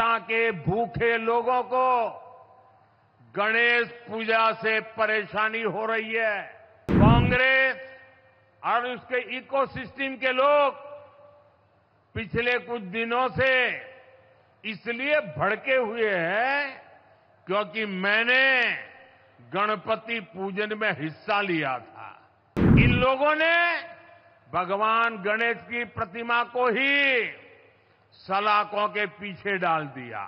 आस्था के भूखे लोगों को गणेश पूजा से परेशानी हो रही है। कांग्रेस और उसके इकोसिस्टम के लोग पिछले कुछ दिनों से इसलिए भड़के हुए हैं क्योंकि मैंने गणपति पूजन में हिस्सा लिया था। इन लोगों ने भगवान गणेश की प्रतिमा को ही सलाखों के पीछे डाल दिया।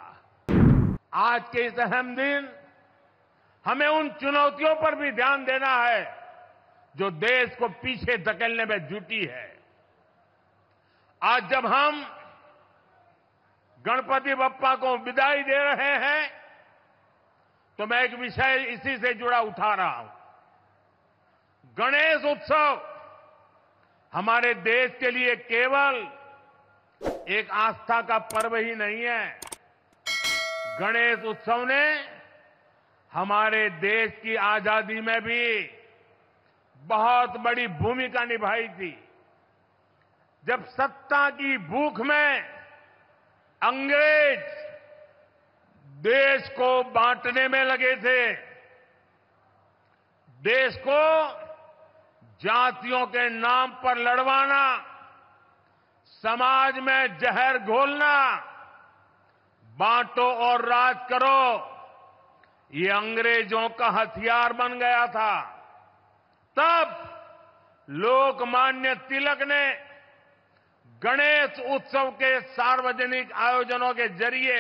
आज के इस अहम दिन हमें उन चुनौतियों पर भी ध्यान देना है जो देश को पीछे धकेलने में जुटी है। आज जब हम गणपति बप्पा को विदाई दे रहे हैं तो मैं एक विषय इसी से जुड़ा उठा रहा हूं। गणेश उत्सव हमारे देश के लिए केवल एक आस्था का पर्व ही नहीं है। गणेश उत्सव ने हमारे देश की आजादी में भी बहुत बड़ी भूमिका निभाई थी। जब सत्ता की भूख में अंग्रेज देश को बांटने में लगे थे, देश को जातियों के नाम पर लड़वाना, समाज में जहर घोलना, बांटो और राज करो, ये अंग्रेजों का हथियार बन गया था। तब लोकमान्य तिलक ने गणेश उत्सव के सार्वजनिक आयोजनों के जरिए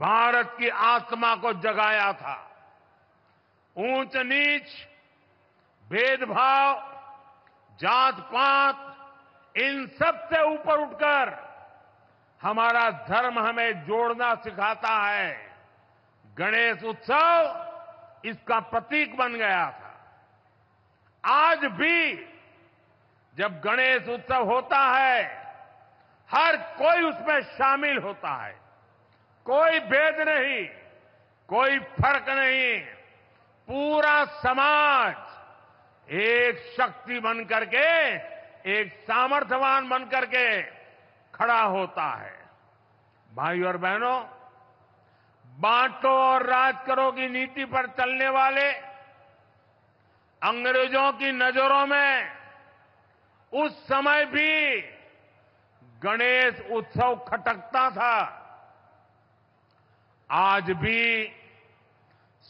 भारत की आत्मा को जगाया था। ऊंच नीच, भेदभाव, जात पात, इन सब से ऊपर उठकर हमारा धर्म हमें जोड़ना सिखाता है। गणेश उत्सव इसका प्रतीक बन गया था। आज भी जब गणेश उत्सव होता है, हर कोई उसमें शामिल होता है। कोई भेद नहीं, कोई फर्क नहीं, पूरा समाज एक शक्ति बन करके, एक सामर्थ्यवान बन करके खड़ा होता है। भाई और बहनों, बांटो और राज करो की नीति पर चलने वाले अंग्रेजों की नजरों में उस समय भी गणेश उत्सव खटकता था। आज भी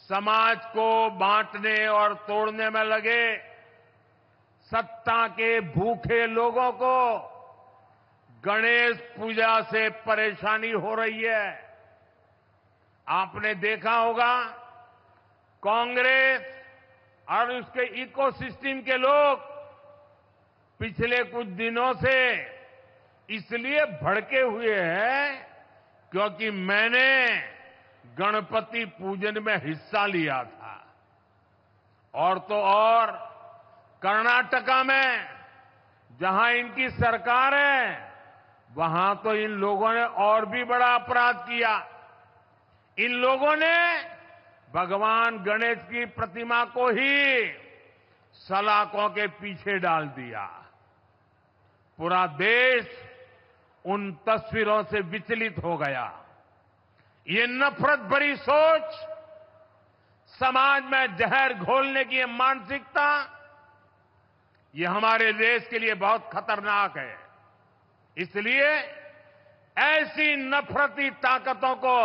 समाज को बांटने और तोड़ने में लगे सत्ता के भूखे लोगों को गणेश पूजा से परेशानी हो रही है। आपने देखा होगा, कांग्रेस और उसके इकोसिस्टम के लोग पिछले कुछ दिनों से इसलिए भड़के हुए हैं क्योंकि मैंने गणपति पूजन में हिस्सा लिया था। और तो और, कर्नाटक में जहां इनकी सरकार है, वहां तो इन लोगों ने और भी बड़ा अपराध किया। इन लोगों ने भगवान गणेश की प्रतिमा को ही सलाखों के पीछे डाल दिया। पूरा देश उन तस्वीरों से विचलित हो गया। ये नफरत भरी सोच, समाज में जहर घोलने की ये मानसिकता, ये हमारे देश के लिए बहुत खतरनाक है। इसलिए ऐसी नफरती ताकतों को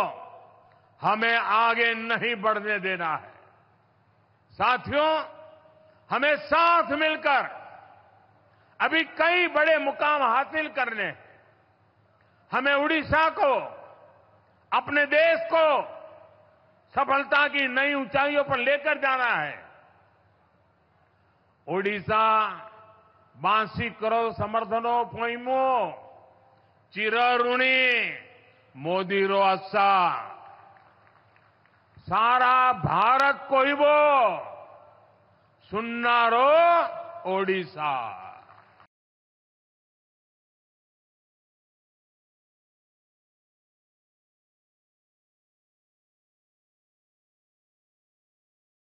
हमें आगे नहीं बढ़ने देना है। साथियों, हमें साथ मिलकर अभी कई बड़े मुकाम हासिल करने हैं। हमें ओडिशा को, अपने देश को सफलता की नई ऊंचाइयों पर लेकर जाना है। ओडिशा बांसी करो समर्थनो पोइमो चिरऋणी मोदी रो आशा, सारा भारत कोइबो सुन्ना रो ओडिशा।